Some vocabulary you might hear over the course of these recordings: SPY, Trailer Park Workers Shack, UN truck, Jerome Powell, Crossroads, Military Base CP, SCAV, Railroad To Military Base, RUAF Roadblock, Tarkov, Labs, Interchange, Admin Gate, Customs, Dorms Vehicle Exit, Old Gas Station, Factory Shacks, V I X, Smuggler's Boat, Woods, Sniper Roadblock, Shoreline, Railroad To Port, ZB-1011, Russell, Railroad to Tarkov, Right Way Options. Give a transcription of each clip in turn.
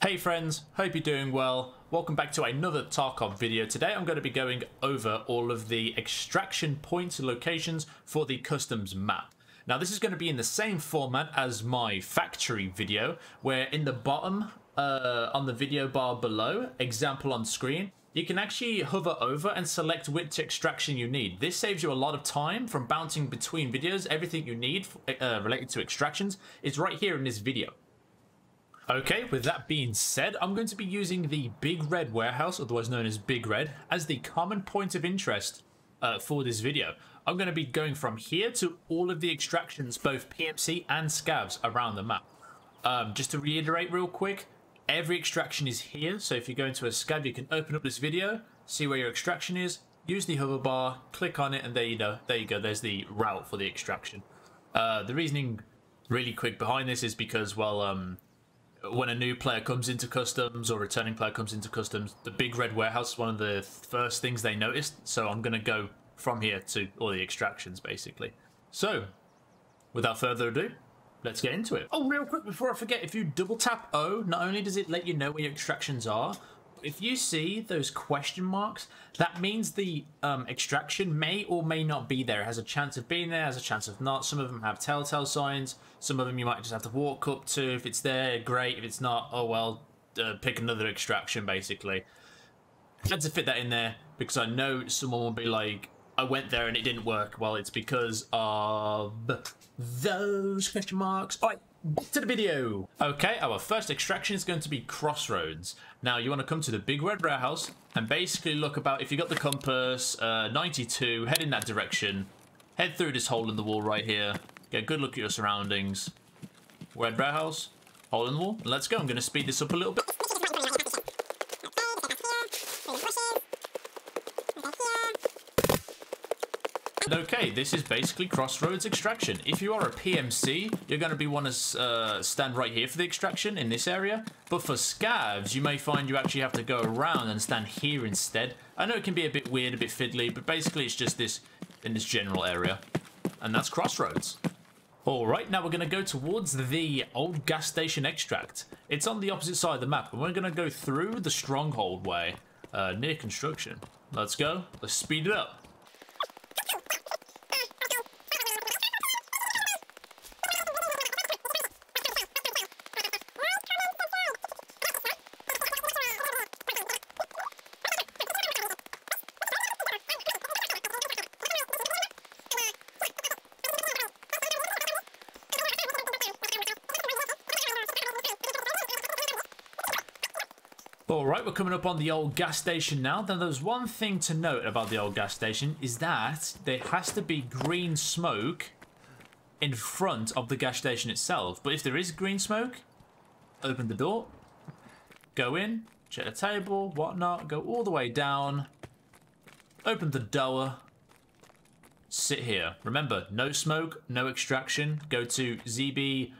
Hey friends, hope you're doing well. Welcome back to another Tarkov video. Today I'm going to be going over all of the extraction points and locations for the Customs map. Now this is going to be in the same format as my factory video, where in the bottom on the video bar below, example on screen, you can actually hover over and select which extraction you need. This saves you a lot of time from bouncing between videos. Everything you need related to extractions is right here in this video. Okay, with that being said, I'm going to be using the Big Red Warehouse, otherwise known as Big Red, as the common point of interest for this video. I'm going to be going from here to all of the extractions, both PMC and SCAVs around the map. Just to reiterate real quick, every extraction is here, so if you go into a SCAV, you can open up this video, see where your extraction is, use the hover bar, click on it, and there you go, there's the route for the extraction. The reasoning really quick behind this is because, well, when a new player comes into Customs or a returning player comes into Customs, the Big Red Warehouse is one of the first things they noticed, so I'm going to go from here to all the extractions, basically. So, without further ado, let's get into it. Oh, real quick, before I forget, if you double tap O, not only does it let you know where your extractions are, but if you see those question marks, that means the extraction may or may not be there. It has a chance of being there, has a chance of not. Some of them have telltale signs. Some of them you might just have to walk up to. If it's there, great. If it's not, oh well, pick another extraction, basically. I had to fit that in there because I know someone will be like, I went there and it didn't work. Well, it's because of those question marks. All right, back to the video. Okay, our first extraction is going to be Crossroads. Now, you want to come to the Big Red Warehouse and basically look about, if you got the compass, 92, head in that direction. Head through this hole in the wall right here. Get a good look at your surroundings. Red Warehouse, hole in the wall. Let's go. I'm going to speed this up a little bit. Okay, this is basically Crossroads extraction. If you are a PMC, you're going to be want to stand right here for the extraction in this area. But for SCAVs, you may find you actually have to go around and stand here instead. I know it can be a bit weird, a bit fiddly, but basically it's just this in this general area. And that's Crossroads. All right, now we're going to go towards the Old Gas Station extract. It's on the opposite side of the map, and we're going to go through the Stronghold way, near construction. Let's go. Let's speed it up. Alright, we're coming up on the Old Gas Station now. Now, there's one thing to note about the Old Gas Station is that there has to be green smoke in front of the gas station itself. But if there is green smoke, open the door, go in, check the table, whatnot, go all the way down, open the door, sit here. Remember, no smoke, no extraction. Go to ZB-1011.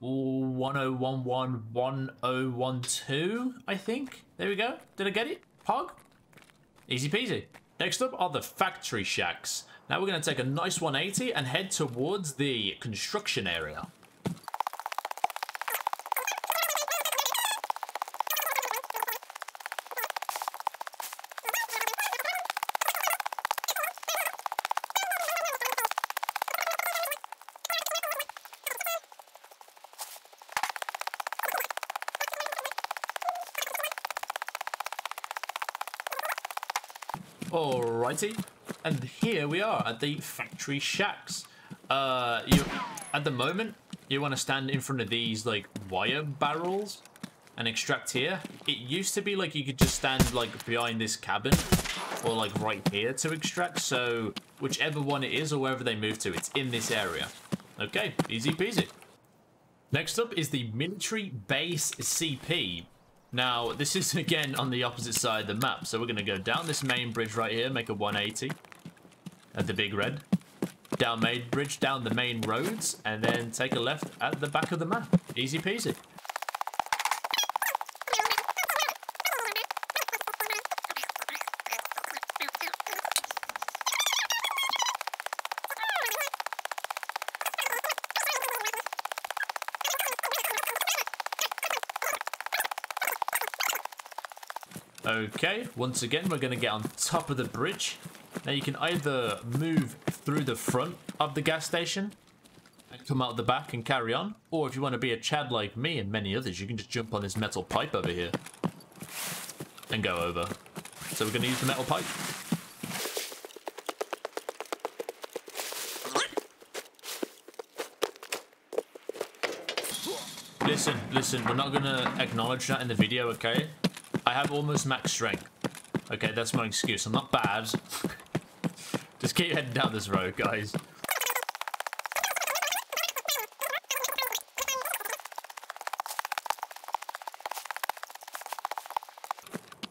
1012, I think. There we go. Did I get it? Pog? Easy peasy. Next up are the Factory Shacks. Now we're going to take a nice 180 and head towards the construction area. Alrighty, and here we are at the Factory Shacks. At the moment, you want to stand in front of these, like, wire barrels and extract here. It used to be, like, you could just stand, like, behind this cabin or, like, right here to extract. So, whichever one it is or wherever they move to, it's in this area. Okay, easy peasy. Next up is the Military Base CP. Now, this is, again, on the opposite side of the map. So we're going to go down this main bridge right here, make a 180 at the Big Red. Down main bridge, down the main roads, and then take a left at the back of the map. Easy peasy. Okay, once again, we're going to get on top of the bridge. Now you can either move through the front of the gas station and come out the back and carry on, or if you want to be a Chad like me and many others, you can just jump on this metal pipe over here and go over. So we're going to use the metal pipe. Listen, we're not going to acknowledge that in the video, okay? I have almost max strength. Okay, that's my excuse. I'm not bad. Just keep heading down this road, guys.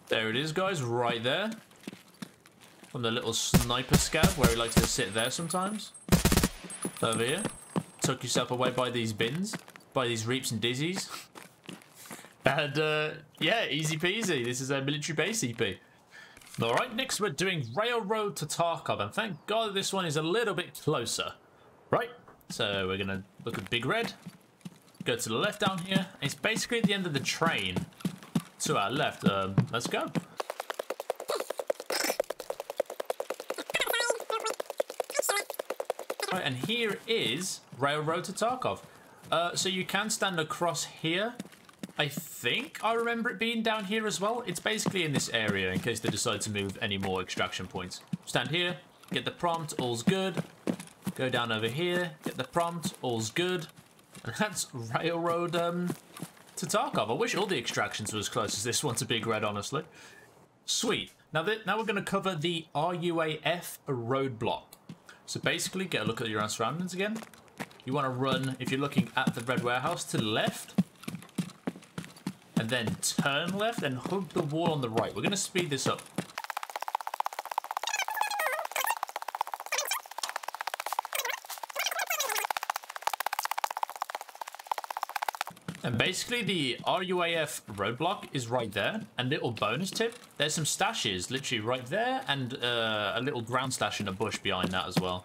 There it is, guys, right there. From the little sniper scav, where he likes to sit there sometimes. Over here. Tuck yourself away by these bins. By these reaps and dizzies. And, yeah, easy peasy. This is a military base CP. Alright, next we're doing Railroad to Tarkov. And thank God this one is a little bit closer. Right? So we're going to look at Big Red. Go to the left down here. It's basically at the end of the train. To our left. Let's go. Right, and here is Railroad to Tarkov. So you can stand across here. I think I remember it being down here as well. It's basically in this area in case they decide to move any more extraction points. Stand here, get the prompt, all's good. Go down over here, get the prompt, all's good. And that's Railroad to Tarkov. I wish all the extractions were as close as this one to Big Red, honestly. Sweet. Now we're going to cover the RUAF Roadblock. So basically, get a look at your surroundings again. You want to run, if you're looking at the red warehouse, to the left. And then turn left and hug the wall on the right. We're going to speed this up. And basically the RUAF roadblock is right there. And little bonus tip, there's some stashes literally right there. And a little ground stash in a bush behind that as well.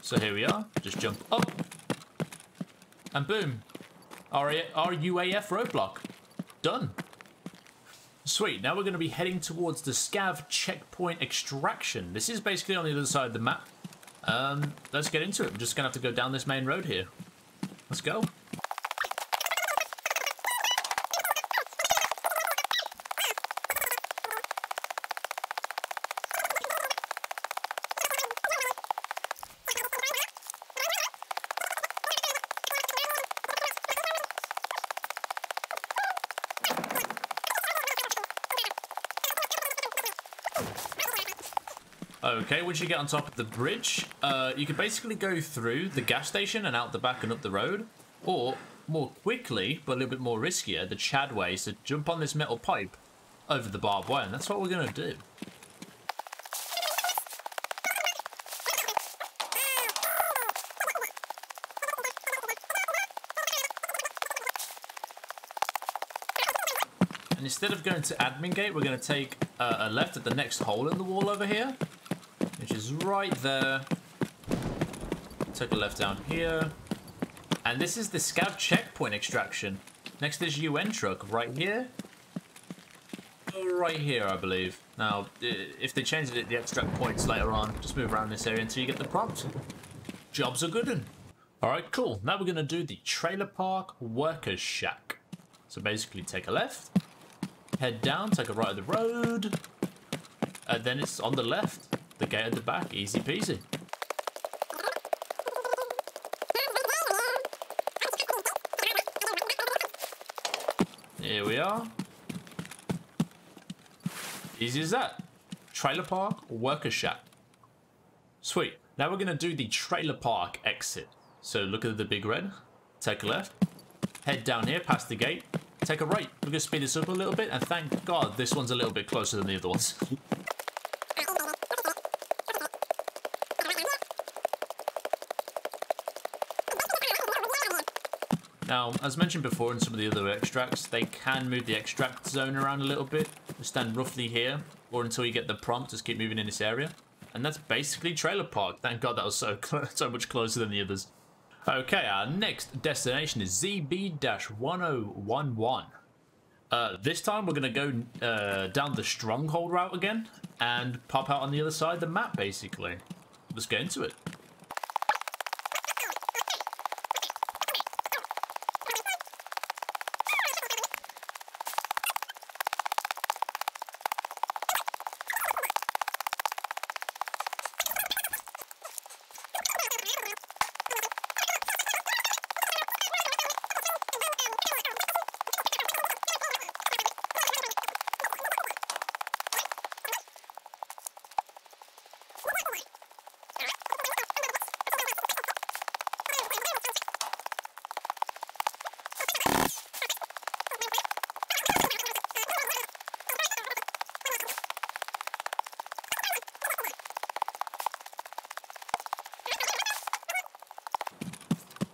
So here we are, just jump up, and boom, RUAF roadblock, done. Sweet, now we're going to be heading towards the Scav Checkpoint extraction. This is basically on the other side of the map. Let's get into it. I'm just going to have to go down this main road here. Let's go. Okay, once you get on top of the bridge, you can basically go through the gas station and out the back and up the road. Or, more quickly, but a little bit more riskier, the Chad way is to jump on this metal pipe over the barbed wire, and that's what we're going to do. And instead of going to Admin Gate, we're going to take a left at the next hole in the wall over here. Which is right there. Take a left down here. And this is the Scav Checkpoint extraction. Next to this UN truck, right here. Right here, I believe. Now, if they change it at the extract points later on, just move around this area until you get the prompt. Jobs are good. Alright, cool. Now we're going to do the Trailer Park Workers Shack. So basically, take a left. Head down, take a right of the road. And then it's on the left. The gate at the back, easy peasy. Here we are. Easy as that. Trailer Park Worker Shack. Sweet. Now we're going to do the Trailer Park Exit. So look at the Big Red. Take a left. Head down here past the gate. Take a right. We're going to speed this up a little bit. And thank God this one's a little bit closer than the other ones. Now, as mentioned before in some of the other extracts, they can move the extract zone around a little bit. Just stand roughly here, or until you get the prompt, just keep moving in this area. And that's basically Trailer Park. Thank God that was so much closer than the others. Okay, our next destination is ZB-1011. This time we're going to go down the Stronghold route again and pop out on the other side of the map, basically. Let's get into it.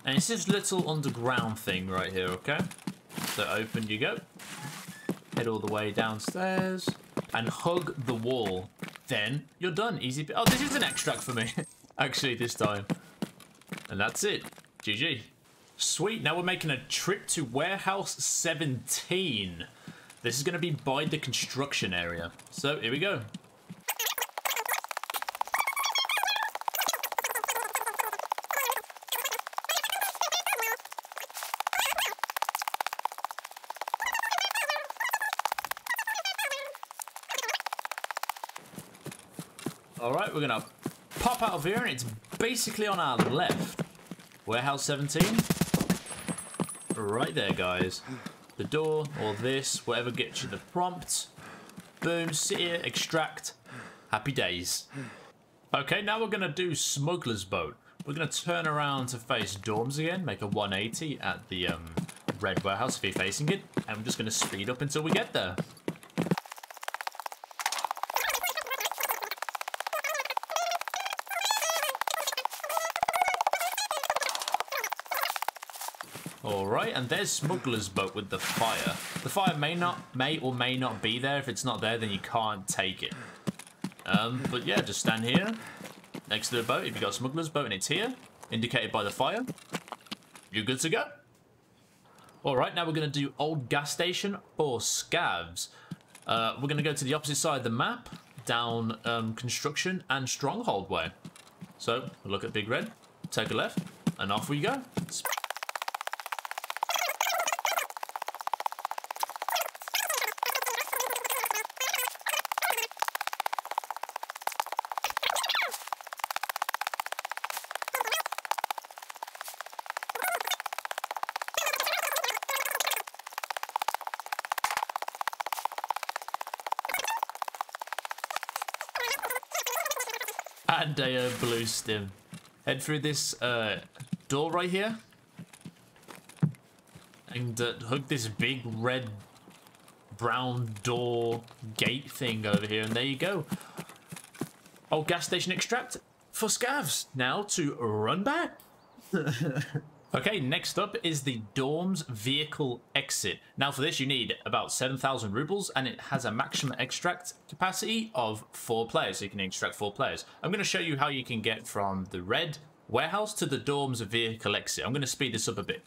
And it's this little underground thing right here, okay? So open you go. Head all the way downstairs and hug the wall. Then you're done. Easy. Oh, this is an extract for me, actually, this time. And that's it. GG. Sweet. Now we're making a trip to Warehouse 17. This is going to be by the construction area. So here we go. Alright, we're going to pop out of here, and it's basically on our left. Warehouse 17. Right there, guys. The door, or this, whatever gets you the prompt. Boom, sit here, extract. Happy days. Okay, now we're going to do Smuggler's Boat. We're going to turn around to face Dorms again, make a 180 at the Red Warehouse if you're facing it, and we're just going to speed up until we get there. Alright, and there's Smuggler's Boat with the fire. The fire may or may not be there. If it's not there, then you can't take it. But yeah, just stand here next to the boat. If you've got Smuggler's Boat and it's here, indicated by the fire, you're good to go. Alright, now we're going to do Old Gas Station or Scavs. We're going to go to the opposite side of the map, down Construction and Stronghold way. So, look at Big Red, take a left, and off we go. And a blue stim. Head through this door right here. And hook this big red brown door gate thing over here. And there you go. Old Gas Station extract for Scavs. Now to run back. Okay, next up is the Dorms Vehicle Exit. Now for this you need about 7,000 rubles, and it has a maximum extract capacity of 4 players, so you can extract 4 players. I'm going to show you how you can get from the Red Warehouse to the Dorms Vehicle Exit. I'm going to speed this up a bit.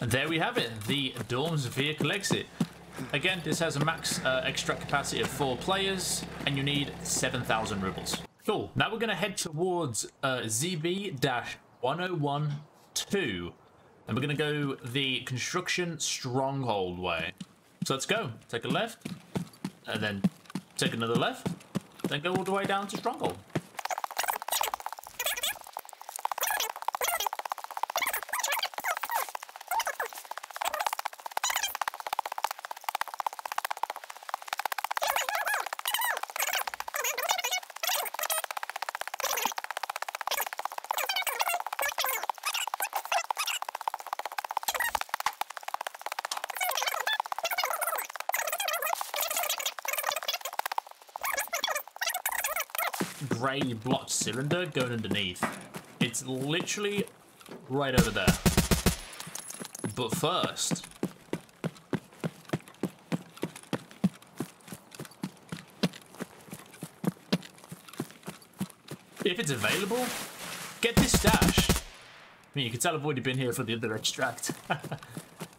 There we have it, the Dorms Vehicle Exit. Again, this has a max extract capacity of 4 players, and you need 7,000 rubles. Cool, now we're going to head towards ZB-1012, and we're going to go the Construction Stronghold way. So let's go, take a left, and then take another left, then go all the way down to Stronghold. Grey blocked cylinder going underneath. It's literally right over there. But first, if it's available, get this stash. I mean, you can tell I've already been here for the other extract.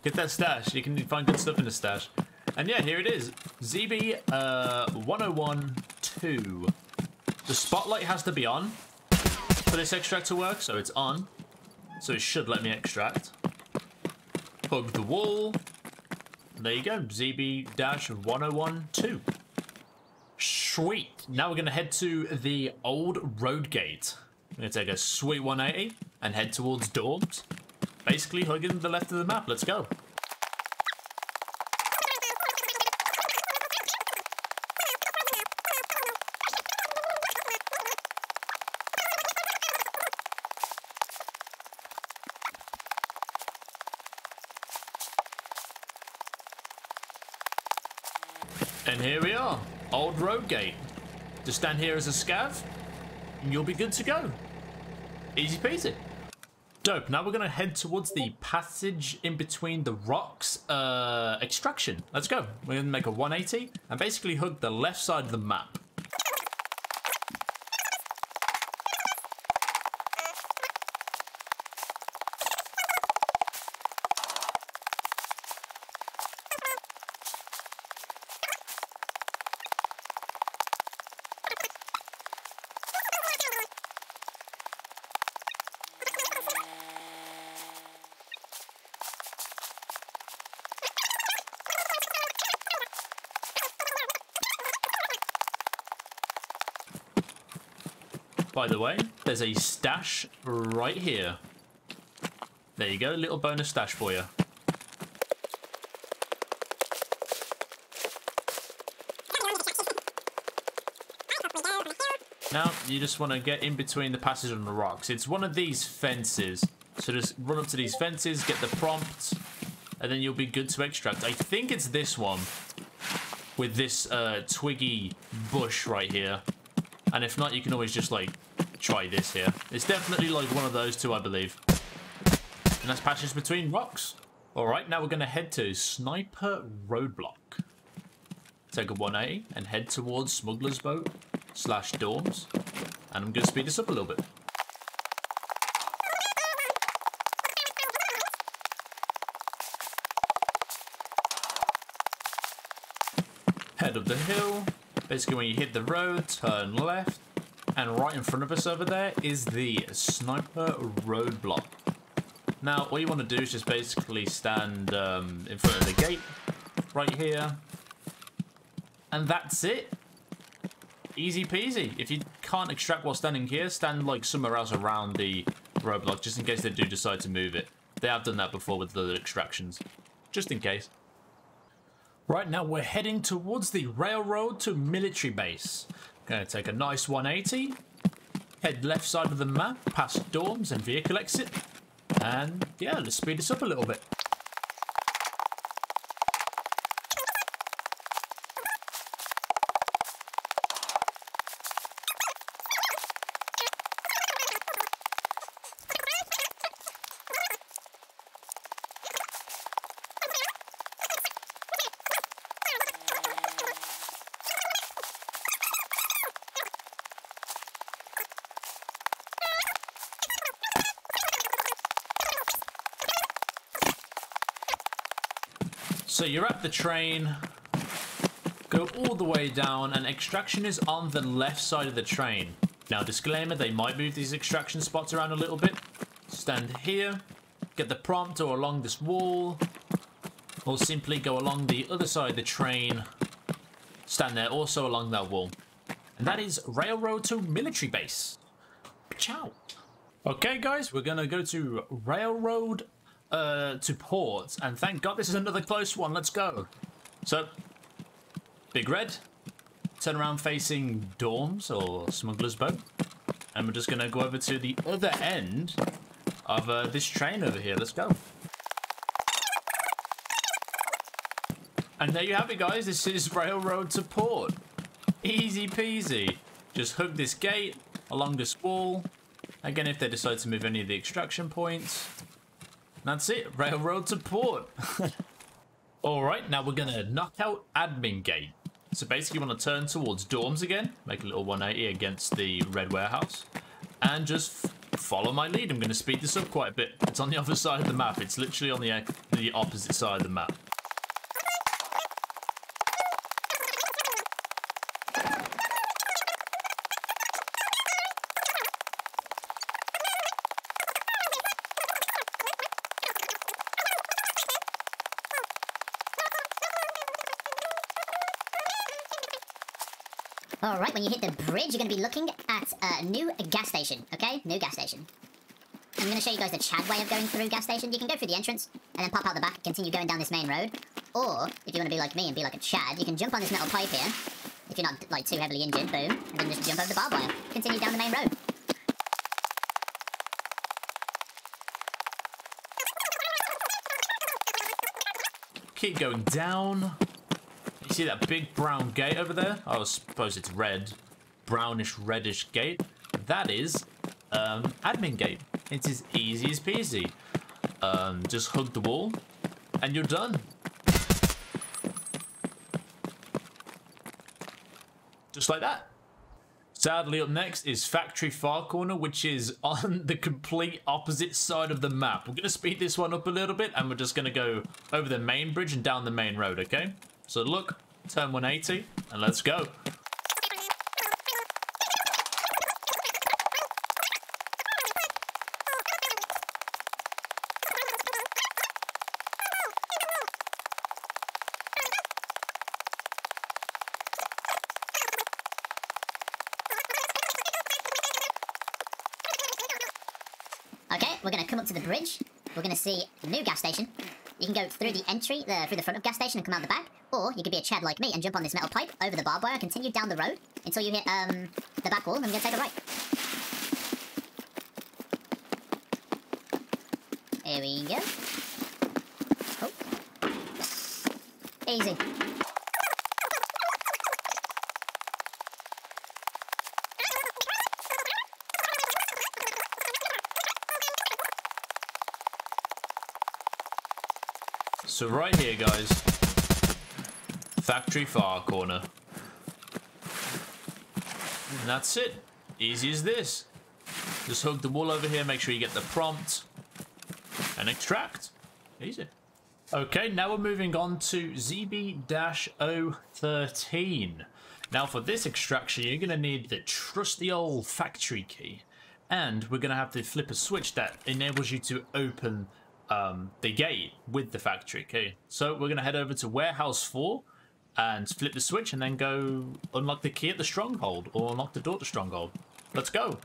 Get that stash. You can find good stuff in the stash. And yeah, here it is. ZB-1012. The spotlight has to be on for this extract to work, so it's on. So it should let me extract. Hug the wall. There you go. ZB-1012. Sweet. Now we're going to head to the Old Road Gate. I'm going to take a sweet 180 and head towards Dorms. Basically hugging the left of the map. Let's go. And here we are, Old Road Gate. Just stand here as a scav, and you'll be good to go. Easy peasy. Dope, now we're gonna head towards the Passage in Between the Rocks extraction. Let's go. We're gonna make a 180 and basically hug the left side of the map. By the way, there's a stash right here. There you go, little bonus stash for you. Now, you just want to get in between the passage and the rocks. It's one of these fences. So just run up to these fences, get the prompt, and then you'll be good to extract. I think it's this one with this twiggy bush right here. And if not, you can always just, like, try this here. It's definitely, like, one of those two, I believe. And that's Passage Between Rocks. All right, now we're going to head to Sniper Roadblock. Take a 180 and head towards Smuggler's Boat / Dorms. And I'm going to speed this up a little bit. Head up the hill. Basically, when you hit the road, turn left, and right in front of us over there is the Sniper Roadblock. Now, all you want to do is just basically stand in front of the gate right here, and that's it. Easy peasy. If you can't extract while standing here, stand like somewhere else around the roadblock, just in case they do decide to move it. They have done that before with the extractions, just in case. Right now, we're heading towards the Railroad to Military Base. Gonna take a nice 180, head left side of the map, past Dorms and Vehicle Exit, and yeah, let's speed this up a little bit. So you're at the train, go all the way down, and extraction is on the left side of the train. Now, disclaimer, they might move these extraction spots around a little bit. Stand here, get the prompt or along this wall, or simply go along the other side of the train. Stand there also along that wall. And that is Railroad to Military Base. Ciao. Okay, guys, we're going to go to Railroad to Port, and thank God this is another close one. Let's go. So, Big Red, turn around facing Dorms or Smuggler's Boat, and we're just going to go over to the other end of this train over here. Let's go. And there you have it, guys. This is Railroad to Port. Easy peasy. Just hook this gate along this wall, Again, if they decide to move any of the extraction points. That's it, Railroad To Port. All right, now we're gonna knock out Admin Gate. So basically you wanna turn towards Dorms again, make a little 180 against the Red Warehouse, and just follow my lead. I'm gonna speed this up quite a bit. It's on the other side of the map. It's literally on the opposite side of the map. Alright, when you hit the bridge, you're going to be looking at a new gas station, okay? New gas station. I'm going to show you guys the Chad way of going through gas station. You can go through the entrance, and then pop out the back, continue going down this main road. Or, if you want to be like me and be like a Chad, you can jump on this metal pipe here. If you're not, like, too heavily injured, boom. And then just jump over the barbed wire. Continue down the main road. Keep going down. You see that big brown gate over there? I suppose it's red. Brownish, reddish gate. That is Admin Gate. It's as easy as peasy. Just hug the wall and you're done. Just like that. Sadly, up next is Factory Far Corner, which is on the complete opposite side of the map. We're going to speed this one up a little bit and we're just going to go over the main bridge and down the main road, okay? So look, turn 180, and let's go. Okay, we're going to come up to the bridge. We're going to see a new gas station. You can go through the entry, through the front of gas station and come out the back. Or you could be a Chad like me and jump on this metal pipe over the barbed wire and continue down the road until you hit the back wall. I'm going to take a right. Here we go. Oh. Easy. So right here, guys, Factory Far Corner. And that's it. Easy as this. Just hook the wall over here, make sure you get the prompt, and extract. Easy. Okay, now we're moving on to ZB-013. Now for this extraction, you're going to need the trusty old factory key. And we're going to have to flip a switch that enables you to open the gate with the factory key. So we're going to head over to Warehouse 4 and flip the switch and then go unlock the key at the Stronghold or unlock the door to Stronghold. Let's go.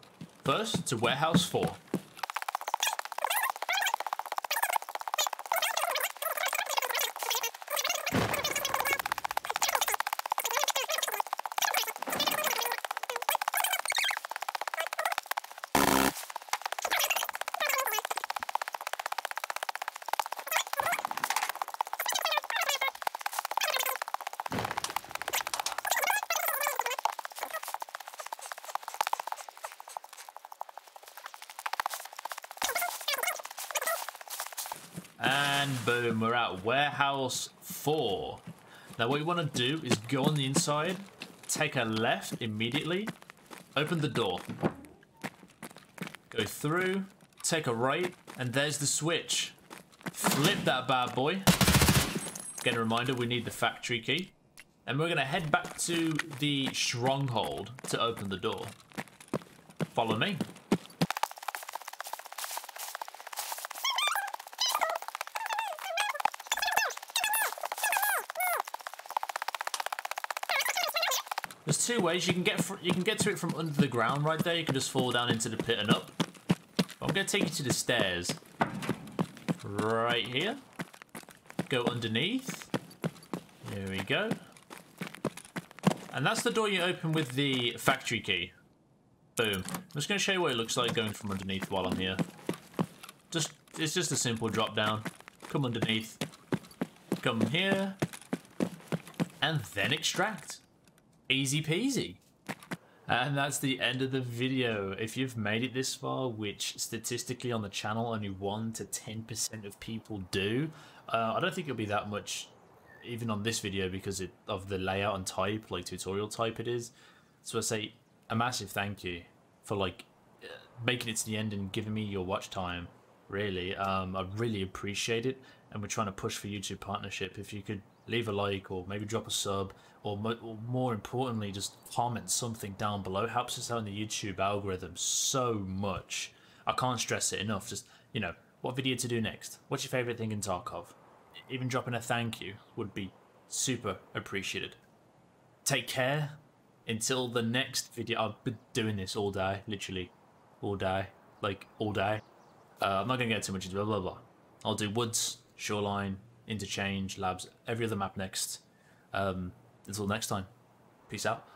First to Warehouse 4. And boom, we're at Warehouse 4. Now what you want to do is go on the inside, take a left immediately, open the door, go through, take a right, and there's the switch. Flip that bad boy. Again, a reminder, we need the factory key. And we're going to head back to the Stronghold to open the door. Follow me. There's two ways you can get to it from under the ground right there. You can just fall down into the pit and up. I'm going to take you to the stairs right here. Go underneath. There we go. And that's the door you open with the factory key. Boom. I'm just going to show you what it looks like going from underneath while I'm here. It's just a simple drop down. Come underneath. Come here. And then extract. Easy peasy. And that's the end of the video. If you've made it this far, which statistically on the channel only 1 to 10% of people do, I don't think it'll be that much even on this video because of the layout and type, like tutorial type it is. So I say a massive thank you for like making it to the end and giving me your watch time, really. I really appreciate it, and we're trying to push for YouTube partnership. If you could leave a like or maybe drop a sub, or more importantly, just comment something down below. It helps us out in the YouTube algorithm so much. I can't stress it enough. Just, you know, what video to do next? What's your favourite thing in Tarkov? Even dropping a thank you would be super appreciated. Take care. Until the next video. I've been doing this all day, literally. All day. Like, all day. I'm not going to get too much into blah, blah, blah. I'll do Woods, Shoreline, Interchange, Labs, every other map next. Until next time, peace out.